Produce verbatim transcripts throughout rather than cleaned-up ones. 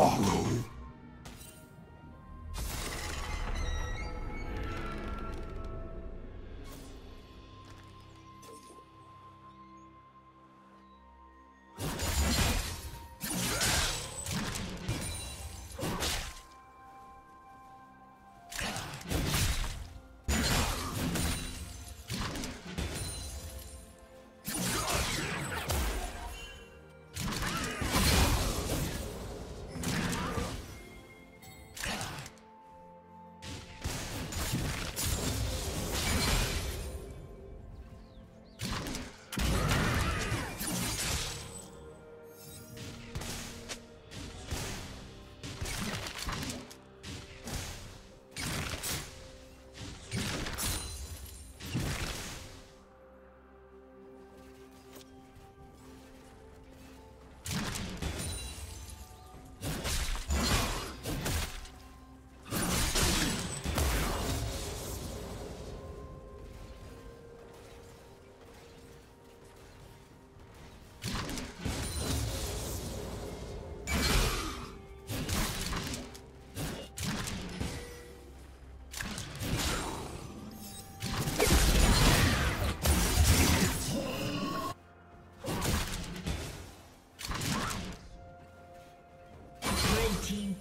follow.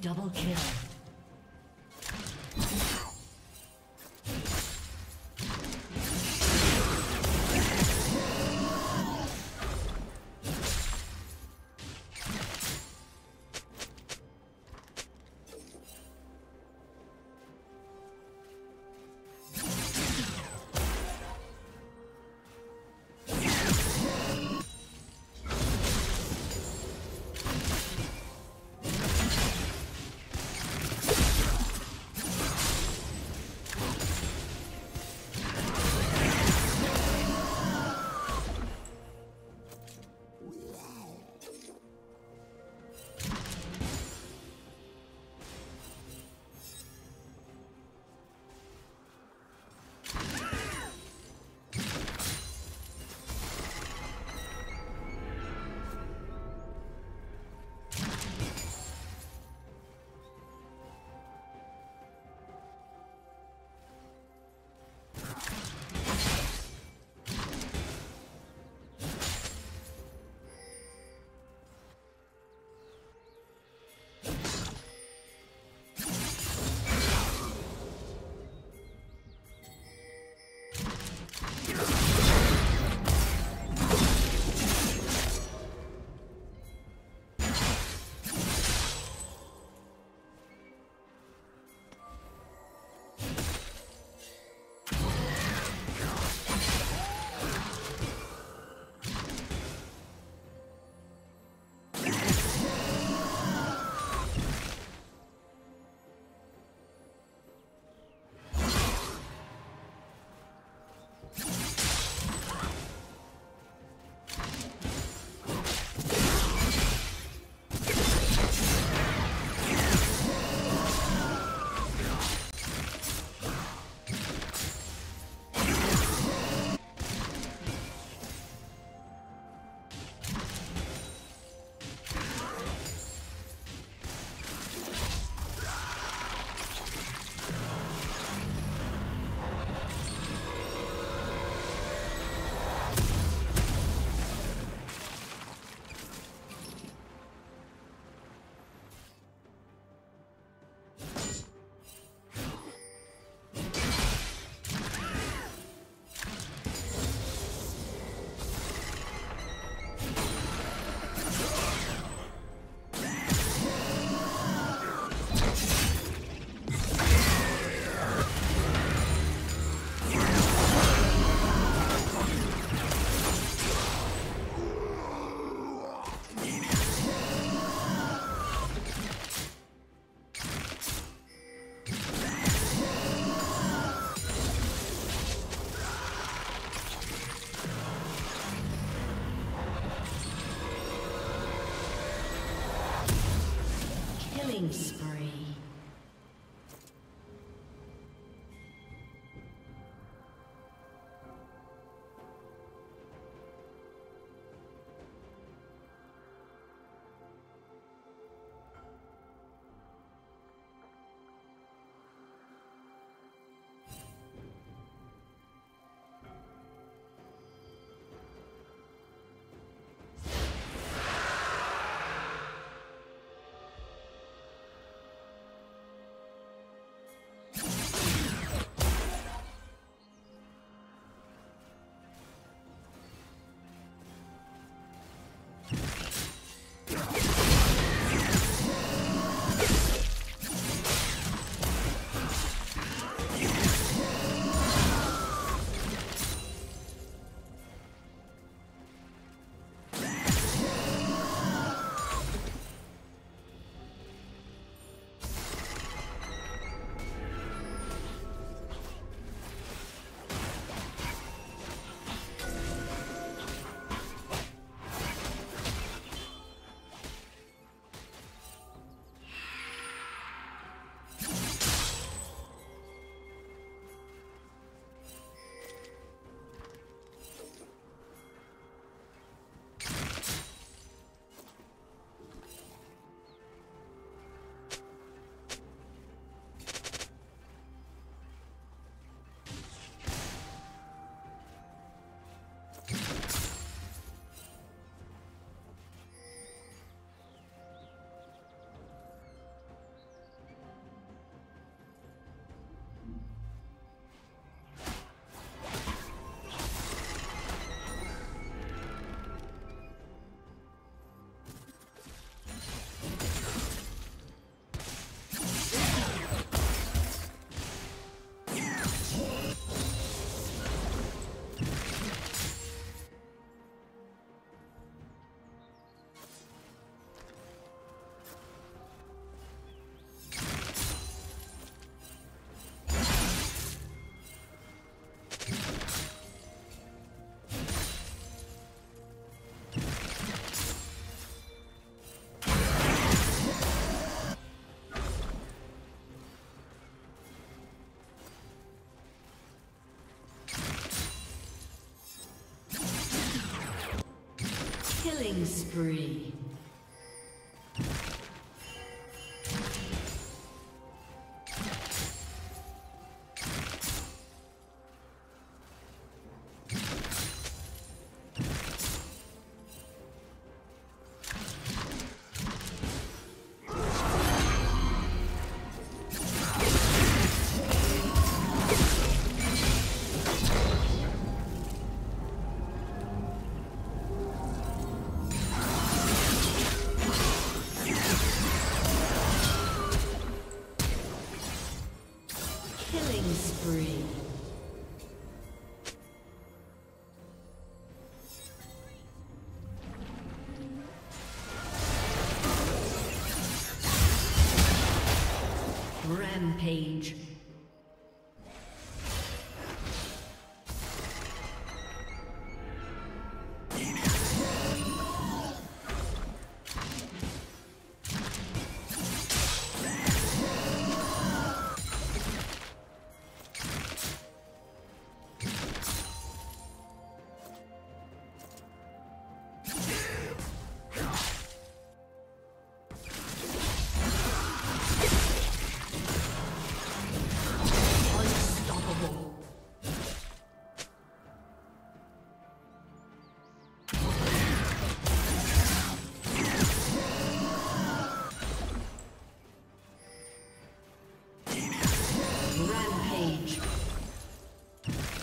Double kill. Killing spree. Rampage.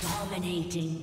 Dominating.